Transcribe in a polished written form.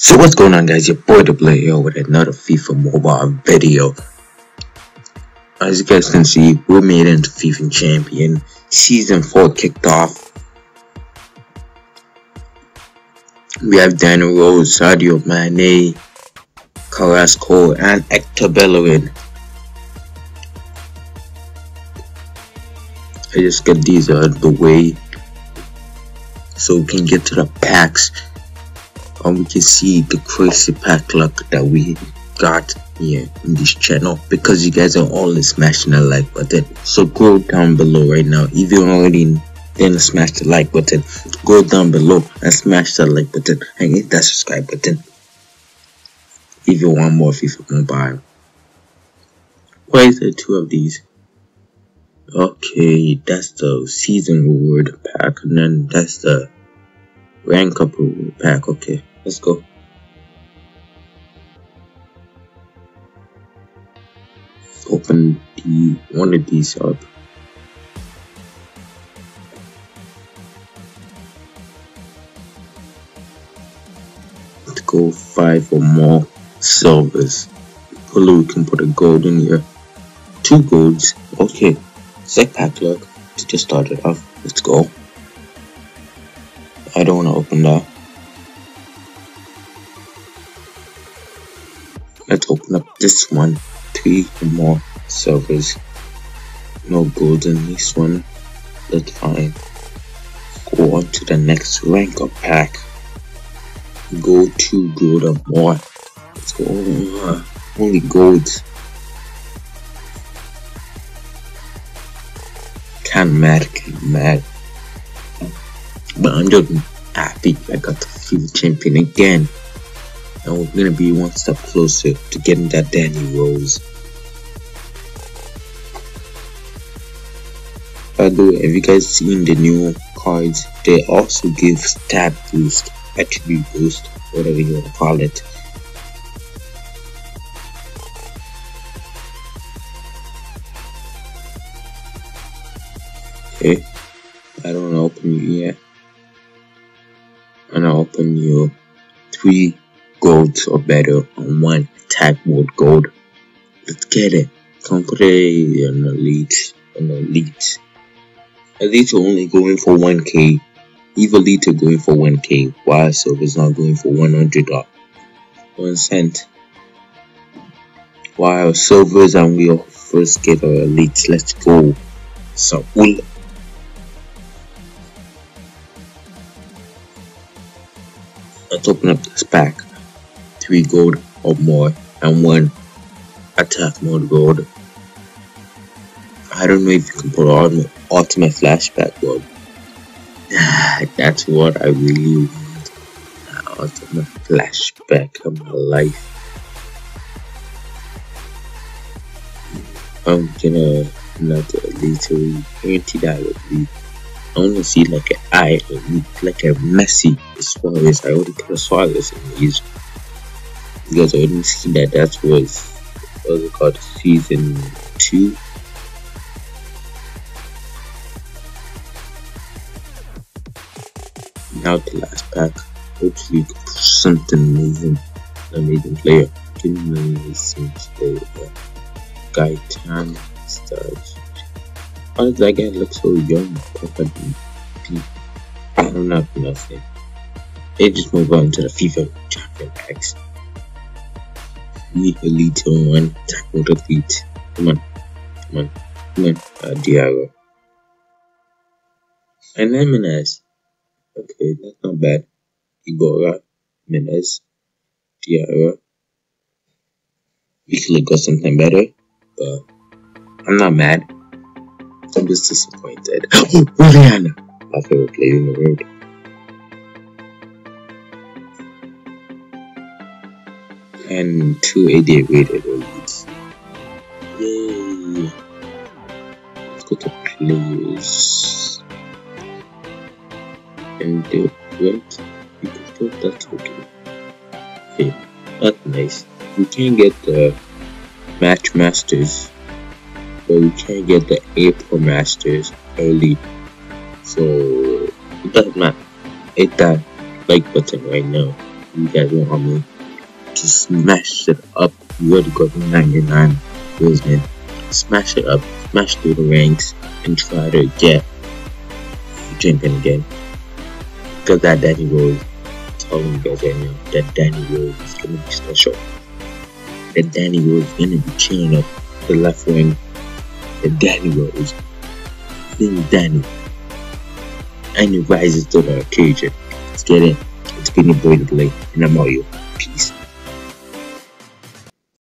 So what's going on, guys? Your boy DaBlaze here with another FIFA Mobile video. As you guys can see, we made it into FIFA Champion. Season 4 kicked off. We have Daniel Rose, Sadio Mane, Carrasco, and Hector Bellerin. I just get these out of the way so we can get to the packs, and we can see the crazy pack luck that we got here in this channel, because you guys are all smashing the like button. So go down below right now. If you already didn't smash the like button, go down below and smash the like button and hit that subscribe button if you want more FIFA Mobile. Why is there two of these? Okay, that's the season reward pack, and then that's the rank up reward pack. Okay, let's go. Open one of these up. Let's go 5 or more silvers. Probably we can put a gold in here. 2 golds. Okay. Sick pack luck to just start it off. Let's go. I don't want to open that. Let's open up this one. 3 or more silvers. No gold in this one. That's fine. Go on to the next rank up pack. Go 2 gold or more. Let's go. Only golds. Can't mad. But I'm just happy I got the FIFA Champion again, and we're gonna be one step closer to getting that Daniel Rose. By the way, have you guys seen the new cards? They also give stat boost, attribute boost, whatever you wanna call it. Okay, I don't want to open you yet. I'm going to open you 3 golds or better on 1 attack world gold. Let's get it. Complete an elite. Elites are only going for 1k. Evil elites are going for 1k. Why silver's not going for 1 cent? Why are silvers and we all first get our elites? Let's go. So we. Let's open up this pack. 3 gold or more and 1 attack mode gold. I don't know if you can put on ultimate flashback gold. That's what I really want. An ultimate flashback of my life. I'm gonna not elite, guarantee that would be. I want to see like an eye, like a Messi, Suarez. I already put a Suarez in these. You guys already seen that. That was what it called, season 2. Now the last pack. Hopefully, you can push something amazing. Amazing player. Give me an amazing player. Gaetan Starch. Why does that guy look so young? I'm not gonna say. They just move on to the FIFA Champion packs. We elite one, tackle the elite. Come on. Diago. And then Menez. Okay, that's not bad. Igora, Menez, Diago. We could have got something better, but I'm not mad. I'm just disappointed. Oh, Juliana! My favorite player in the world. And 288 rated elites. Yay! Let's go to players. And they went. That's okay. Okay, that's nice. We can get the match masters, but we can't get the April Masters early, so it doesn't matter. Hit that like button right now you guys know how many. Just smash it up. You already got 99 goals, man. Smash it up, smash through the ranks, and try to get the champion again. Because that Daniel Rose, I'm telling you guys right now, that Daniel Rose is gonna be special. That Daniel Rose is gonna be cheering up the left wing. That Daniel Rose, being Daniel, and he rises to the occasion. Let's get it. It's been your boy DaBlaze, and I'm all you. Peace.